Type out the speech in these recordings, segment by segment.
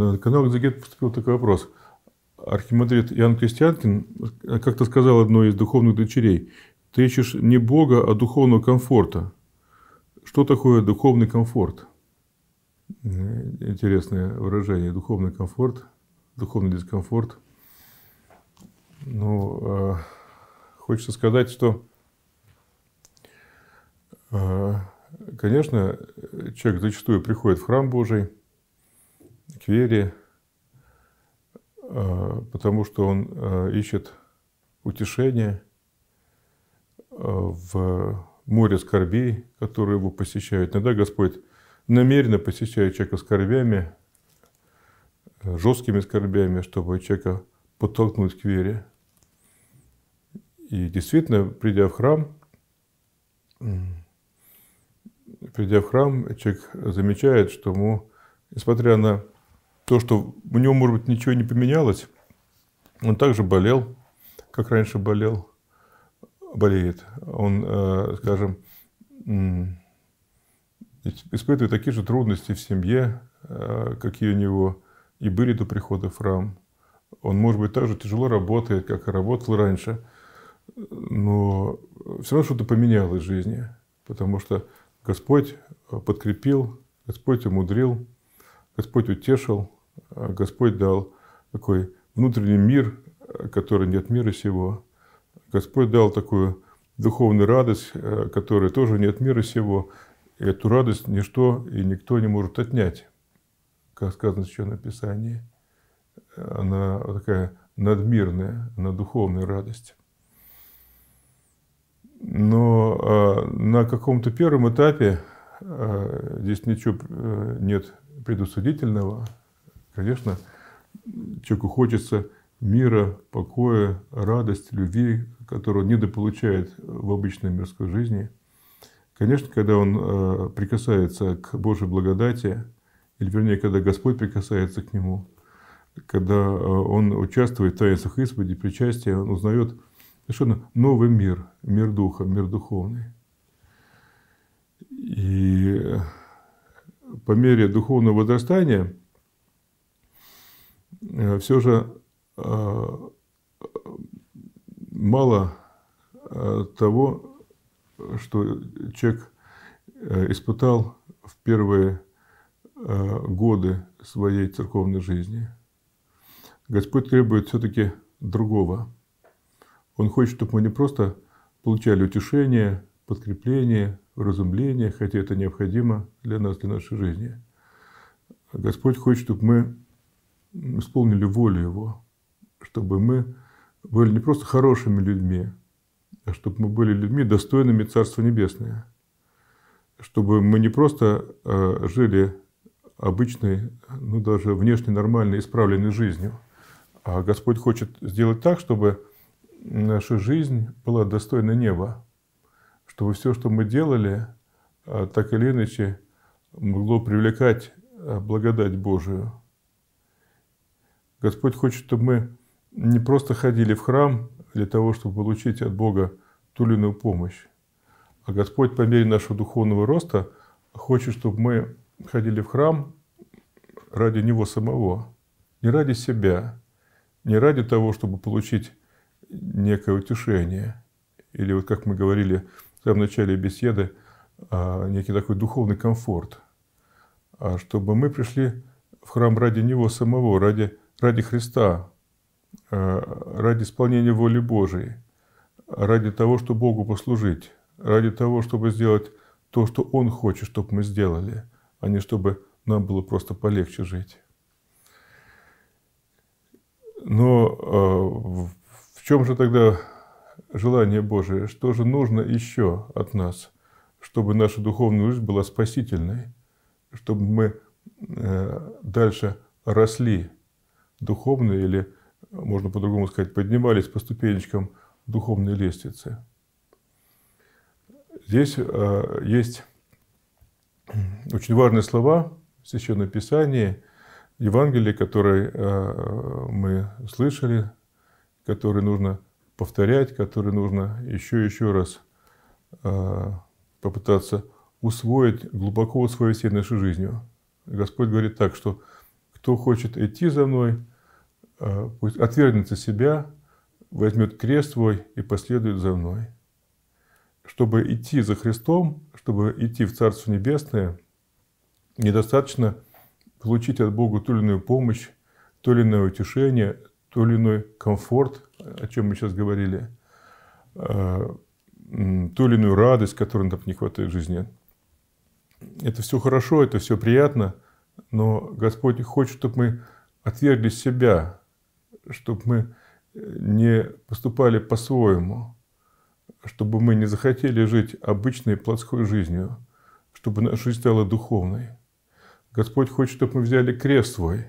На канал «Экзегет» поступил такой вопрос. Архимандрит Иоанн Крестьянкин как-то сказал одной из духовных дочерей: «Ты ищешь не Бога, а духовного комфорта». Что такое духовный комфорт? Интересное выражение. Духовный комфорт, духовный дискомфорт. Ну, хочется сказать, что, конечно, человек зачастую приходит в храм Божий, к вере, потому что он ищет утешение в море скорбей, которые его посещают. Иногда Господь намеренно посещает человека скорбями, жесткими скорбями, чтобы человека подтолкнуть к вере. И действительно, придя в храм, человек замечает, что ему, несмотря на то, что у него, может быть, ничего не поменялось, он также болел, как раньше болеет. Он, скажем, испытывает такие же трудности в семье, какие у него и были до прихода в храм. Он, может быть, также тяжело работает, как и работал раньше, но все равно что-то поменялось в жизни, потому что Господь подкрепил, Господь умудрил, Господь утешил, Господь дал такой внутренний мир, который нет мира сего. Господь дал такую духовную радость, которой тоже нет мира сего. И эту радость ничто и никто не может отнять, как сказано еще на Писании. Она такая надмирная, она духовная радость. Но на каком-то первом этапе здесь ничего нет предусудительного. Конечно, человеку хочется мира, покоя, радости, любви, которую он недополучает в обычной мирской жизни. Конечно, когда он прикасается к Божьей благодати, или вернее, когда Господь прикасается к нему, когда он участвует в таинствах исповеди, причастия, он узнает совершенно новый мир, мир духа, мир духовный. И по мере духовного возрастания все же мало того, что человек испытал в первые годы своей церковной жизни. Господь требует все-таки другого. Он хочет, чтобы мы не просто получали утешение, подкрепление, разумление, хотя это необходимо для нас, для нашей жизни. Господь хочет, чтобы мы исполнили волю Его, чтобы мы были не просто хорошими людьми, а чтобы мы были людьми, достойными Царства Небесного. Чтобы мы не просто жили обычной, ну даже внешне нормальной, исправленной жизнью, а Господь хочет сделать так, чтобы наша жизнь была достойна неба, чтобы все, что мы делали, так или иначе могло привлекать благодать Божию. Господь хочет, чтобы мы не просто ходили в храм для того, чтобы получить от Бога ту или иную помощь, а Господь по мере нашего духовного роста хочет, чтобы мы ходили в храм ради Него самого, не ради себя, не ради того, чтобы получить некое утешение, или вот как мы говорили в самом начале беседы, некий такой духовный комфорт, а чтобы мы пришли в храм ради Него самого, ради Христа, ради исполнения воли Божией, ради того, чтобы Богу послужить, ради того, чтобы сделать то, что Он хочет, чтобы мы сделали, а не чтобы нам было просто полегче жить. Но в чем же тогда желание Божие? Что же нужно еще от нас, чтобы наша духовная жизнь была спасительной, чтобы мы дальше росли духовно, или, можно по-другому сказать, поднимались по ступенечкам духовной лестницы? Здесь есть очень важные слова в Священном Писании, Евангелии, которые мы слышали, которые нужно повторять, которые нужно еще и еще раз попытаться усвоить, глубоко усвоить всей нашей жизнью. Господь говорит так, что Кто хочет идти за мной, пусть отвергнется себя, возьмет крест свой и последует за мной. Чтобы идти за Христом, чтобы идти в Царство Небесное, недостаточно получить от Бога ту или иную помощь, то или иное утешение, то или иной комфорт, о чем мы сейчас говорили, ту или иную радость, которой нам не хватает в жизни. Это все хорошо, это все приятно, но Господь хочет, чтобы мы отвергли себя, чтобы мы не поступали по-своему, чтобы мы не захотели жить обычной плотской жизнью, чтобы наша жизнь стала духовной. Господь хочет, чтобы мы взяли крест свой.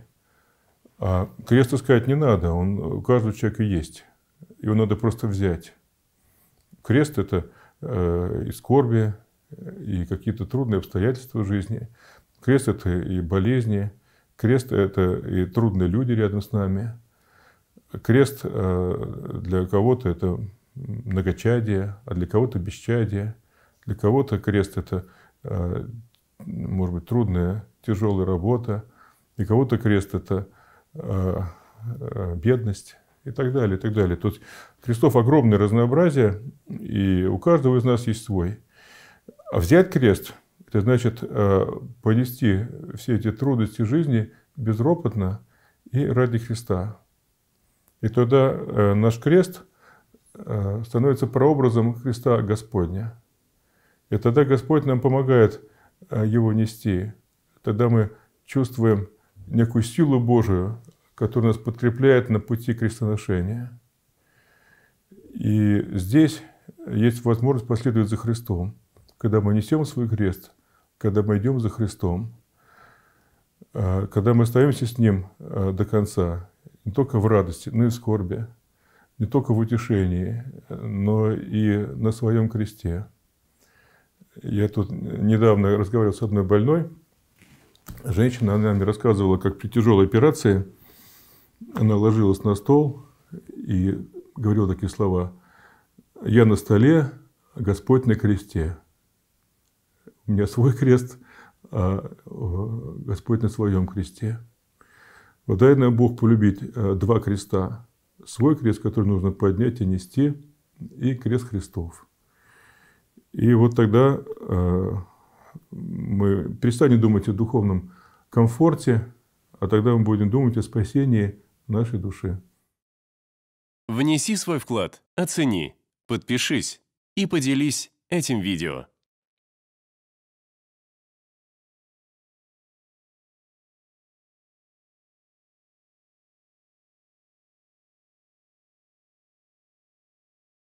А крест искать не надо, он у каждого человека есть. Его надо просто взять. Крест – это и скорби, и какие-то трудные обстоятельства в жизни. Крест – это и болезни. Крест – это и трудные люди рядом с нами. Крест для кого-то – это многочадие, а для кого-то – бесчадие. Для кого-то крест – это, может быть, трудная, тяжелая работа. Для кого-то крест – это бедность и так далее, и так далее. Тут крестов огромное разнообразие, и у каждого из нас есть свой. А взять крест – это значит понести все эти трудности жизни безропотно и ради Христа. И тогда наш крест становится прообразом Христа Господня. И тогда Господь нам помогает его нести. Тогда мы чувствуем некую силу Божию, которая нас подкрепляет на пути крестоношения. И здесь есть возможность последовать за Христом. Когда мы несем свой крест, когда мы идем за Христом, когда мы остаемся с Ним до конца, не только в радости, но и в скорби, не только в утешении, но и на своем кресте. Я тут недавно разговаривал с одной больной. Женщина, она мне рассказывала, как при тяжелой операции она ложилась на стол и говорила такие слова: «Я на столе, Господь на кресте». У меня свой крест, а Господь на своем кресте. Вот дай нам Бог полюбить два креста. Свой крест, который нужно поднять и нести, и крест Христов. И вот тогда мы перестанем думать о духовном комфорте, а тогда мы будем думать о спасении нашей души. Внеси свой вклад, оцени, подпишись и поделись этим видео.